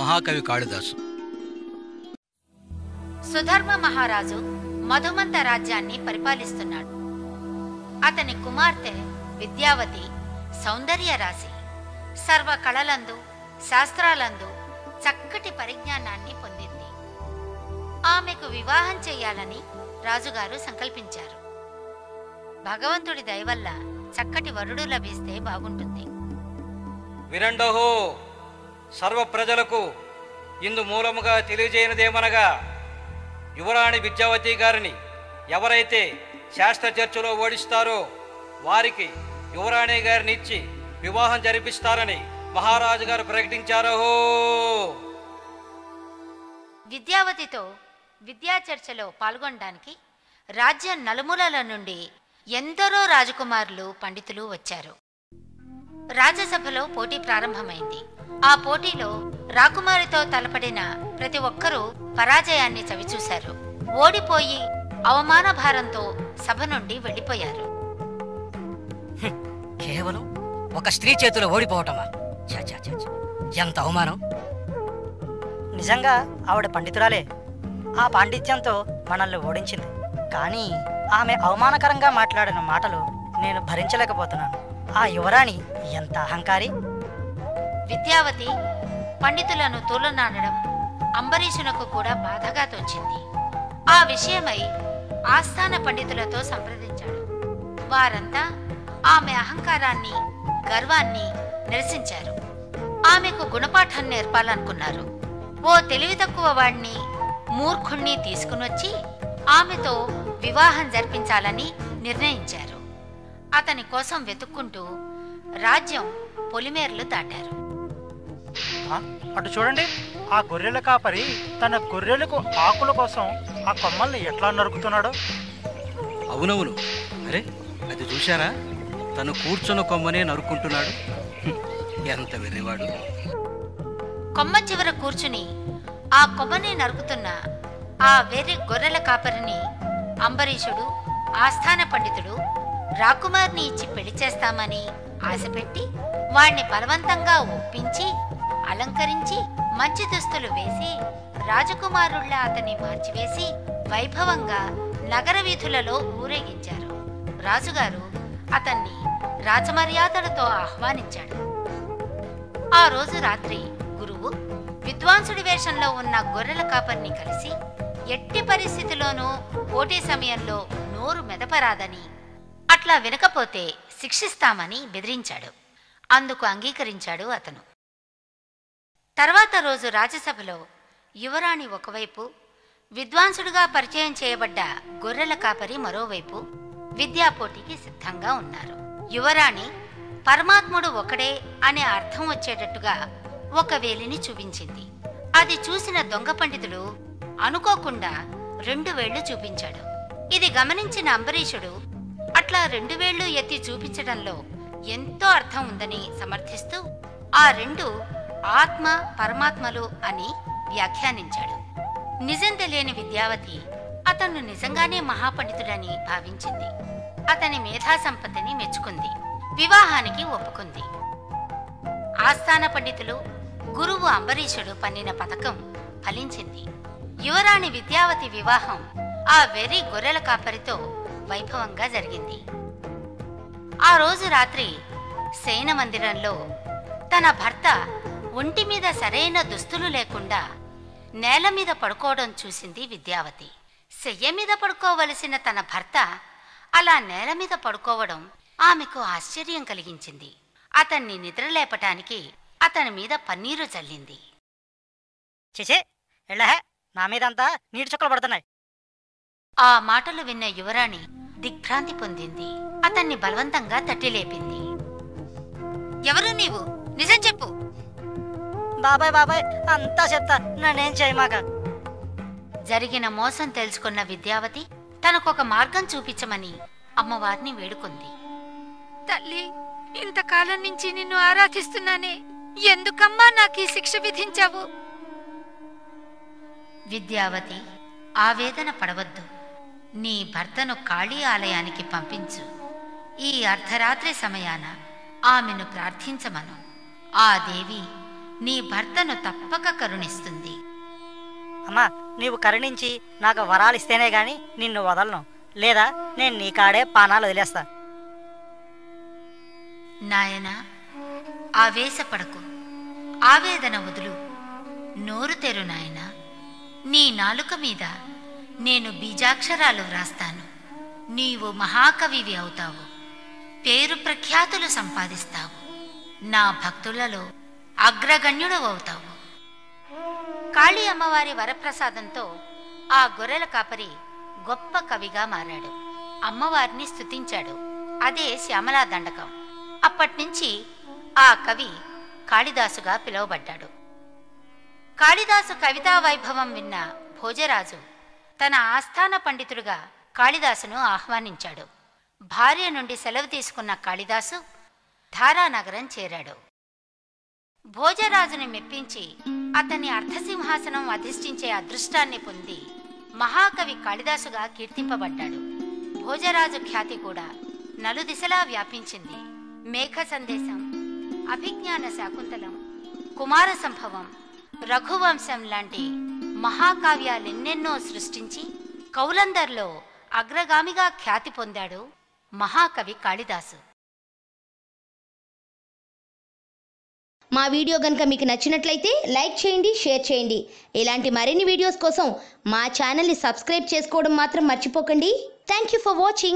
महाकवि कालिदास सुधर्म महाराजु मधुमंत राज्यान्नि परिपालिस्तुन्नाडु। अतनि कुमार्ते विद्यावती सौंदर्य राशि सर्व कळलंदु शास्त्रालंदु चक्कटि परिज्ञानान्नि पोंदिंदि। आमेकु विवाहं चेयालनि राजुगारु संकल्पिंचारु। भगवंतुडि दय वल्ल चक्कटि वरुडु लभिस्ते बागुंटुंदि। विरंडोहो सर्व प्रजलकु इंदु मूलमुगा तेलियजेयनदेमनगा युवराणि विद्यावती गारिनि एवरैते शास्त्र चर्चलो ओडिस्तारो वारिकी युवराणि गारिनि इच्छि विवाहं जरिपिस्तारनि महाराजु गारु प्रकटिंचारो। विद्यावतितो विद्या चर्चलो पाल्गొనడానికి राज्य నలుమూలల నుండి ఎందరో రాజకుమారులు పండితులు వచ్చారు। రాజసభలో పోటీ ప్రారంభమైంది। ఆ పోటీలో రాకుమారితో తలపడిన ప్రతి ఒక్కరూ పరాజయాన్ని చవిచూశారు। ఓడిపోయి అవమాన భారంతో సభ నుండి వెళ్ళిపోయారు। కేవలం ఒక స్త్రీ చేతుల ఓడిపోవటమా? ఎంత అవమానం! నిజంగా ఆవిడ పండితురాలే, ఆ పాండిత్యంతో మనల్ని ఓడించింది. కానీ ఆమె అవమానకరంగా మాట్లాడిన మాటలు నేను భరించలేకపోతున్నాను. ఆ యువరాణి ఎంత అహంకారి! విద్యావతి పండితులను తోలనాడడం అంబరీషునకు కూడా బాధగా తోచింది। ఆ విషయమై ఆస్థాన పండితులతో సంప్రదించాడు। వారంతా ఆమె అహంకారాన్ని గర్వాన్ని నిరసించారు। ఆమెకు గుణపాఠం నేర్పాలనుకున్నారు। ఓ తెలివి తక్కువ వాడిని మూర్ఖుణ్ణి తీసుకునొచ్చి ఆమెతో వివాహం జరిపించాలని నిర్ణయించారు। అతని కోసం వెతుక్కుంటూ రాజ్యం పొలిమేర్లు దాటారు। అటు చూడండి, ఆ గొర్రెల కాపరి తన గొర్రెలకు ఆకుల కోసం ఆ కొమ్మల్ని ఎట్లా నరుకుతున్నాడు! అవునవును, అరే అది చూశారా? తను కూర్చున్న కొమ్మనే నరుకుంటున్నాడు, ఎంత వెర్రివాడు! కొమ్మ చివర కూర్చుని ఆ కొమ్మనే నరుకుతున్న ఆ వెర్రి గొర్రెల కాపరిని అంబరీషుడు ఆస్థాన పండితుడు రాకుమారిని ఇచ్చి పెళ్లి చేస్తామని ఆశపెట్టి వాణ్ణి బలవంతంగా ఒప్పించి అలంకరించి మంచి దుస్తులు వేసి రాజకుమారుళ్ళ అతన్ని మార్చివేసి వైభవంగా నగర వీధులలో ఊరేగించారు। రాజుగారు అతన్ని రాజమర్యాదలతో ఆహ్వానించాడు। ఆ రోజు రాత్రి గురువు విద్వాంసుడి వేషంలో ఉన్న గొర్రెల కాపర్ని కలిసి ఎట్టి పరిస్థితిలోనూ పోటీ సమయంలో నోరు మెదపరాదని, అట్లా వినకపోతే శిక్షిస్తామని బెదిరించాడు। అందుకు అంగీకరించాడు అతను। తర్వాత రోజు రాజ్యసభలో యువరాణి ఒకవైపు, విద్వాంసుడుగా పరిచయం చేయబడ్డ గొర్రెల కాపరి మరోవైపు విద్యాపోటీకి సిద్ధంగా ఉన్నారు। యువరాణి పరమాత్ముడు ఒకడే అనే అర్థం వచ్చేటట్టుగా ఒక వేలిని చూపించింది। అది చూసిన దొంగ పండితుడు అనుకోకుండా 2 వేళ్లు చూపించాడు। ఇది గమనించిన అంబరీషుడు అట్లా 2 వేళ్లు ఎత్తి చూపించడంలో ఎంతో అర్థం ఉందని సమర్థిస్తూ ఆ 2 ఆత్మ పరమాత్మలు అని వ్యాఖ్యానించాడు। నిజం తెలియని విద్యావతి అతను నిజంగానే మహాపండితుడని భావించింది। అతని మేధా సంపత్తిని మెచ్చుకుంది, వివాహానికి ఒప్పుకుంది। ఆస్థాన పండితులు గురువు అంబరీషుడు పన్నిన పథకం ఫలించింది। యువరాణి విద్యావతి వివాహం ఆ వెర్రి గొర్రెల కాపరితో వైభవంగా జరిగింది। ఆ రోజు రాత్రి శయన మందిరంలో తన భర్త ఒంటి మీద సరైన దుస్తులు లేకుండా నేల మీద పడుకోవడం చూసింది విద్యావతి। శయ్య మీద పడుకోవలసిన తన భర్త అలా నేల మీద పడుకోవడం ఆమెకు ఆశ్చర్యం కలిగించింది। అతన్ని నిద్రలేపటానికి అతని మీద పన్నీరు చల్లింది। చిచే, ఎళ్ళహే, నా మీదంతా నీటి చుక్కలు పడుతున్నాయి! ఆ మాటలు విన్న యువరాణి దిగ్భ్రాంతి పొందింది। అతన్ని బలవంతంగా తట్టిలేపింది। ఎవరు నీవు? నిజం చెప్పు! బాబాయ్ బాబాయ్ అంతా చెప్తా, నన్నేం చేయమాక! జరిగిన మోసం తెలుసుకున్న విద్యావతి తనకొక మార్గం చూపించమని అమ్మవారిని వేడుకుంది। తల్లి, ఇంతకాలం నుంచి నిన్ను ఆరాధిస్తున్నానే, ఎందుకమ్మా నాకు ఈ శిక్ష విధించావు? విద్యావతి, ఆవేదన పడవద్దు, నీ భర్తను కాళీ ఆలయానికి పంపించు, ఈ అర్ధరాత్రి సమయాన ఆమెను ప్రార్థించమను, ఆ దేవి నీ భర్తను తప్పక కరుణిస్తుంది. అమ్మా, నీవు కరుణించి నాకు వరాలు ఇస్తేనే గాని నిన్ను వదలను, లేదా నేను నీ కాడే పానాలు వదిలేస్తా. నాయనా, ఆవేశపడకు, ఆవేదన వదులు, నోరు తెరు నాయనా. నీ నాలుక మీద నేను బీజాక్షరాలు వ్రాస్తాను. నీవు మహాకవివి అవుతావు, పేరు ప్రఖ్యాతులు సంపాదిస్తావు, నా భక్తులలో అగ్రగణ్యుడు అవుతావు. కాళీ అమ్మవారి వరప్రసాదంతో ఆ గొర్రెల కాపరి గొప్ప కవిగా మారాడు, అమ్మవారిని స్తుతించాడు. అదే శ్యామలా దండకం. అప్పటినుంచి ఆ కవి కాళిదాసుగా పిలువబడ్డాడు. కాళిదాసు కవితా వైభవం విన్న భోజరాజు తన ఆస్థాన పండితుడుగా కాళిదాసును ఆహ్వానించాడు. భార్య నుండి సెలవు తీసుకున్న కాళిదాసు ధారానగరం చేరాడు. భోజరాజుని మెప్పించి అతని అర్ధసింహాసనం అధిష్ఠించే అదృష్టాన్ని పొంది మహాకవి కాళిదాసుగా కీర్తింపబడ్డాడు. భోజరాజు ఖ్యాతి కూడా నలుదిశలా వ్యాపించింది. మేఘ సందేశం, అభిజ్ఞాన శాకుంతలం, కుమార సంభవం, రఘువంశం లాంటి మహాకావ్యాలెన్నెన్నో సృష్టించి కౌలందర్లో అగ్రగామిగా ఖ్యాతి పొందాడు మహాకవి కాళిదాసు. మా వీడియో కనుక మీకు నచ్చినట్లయితే లైక్ చేయండి, షేర్ చేయండి. ఇలాంటి మరిన్ని వీడియోస్ కోసం మా ఛానల్ని సబ్స్క్రైబ్ చేసుకోవడం మాత్రం మర్చిపోకండి. Thank you for watching.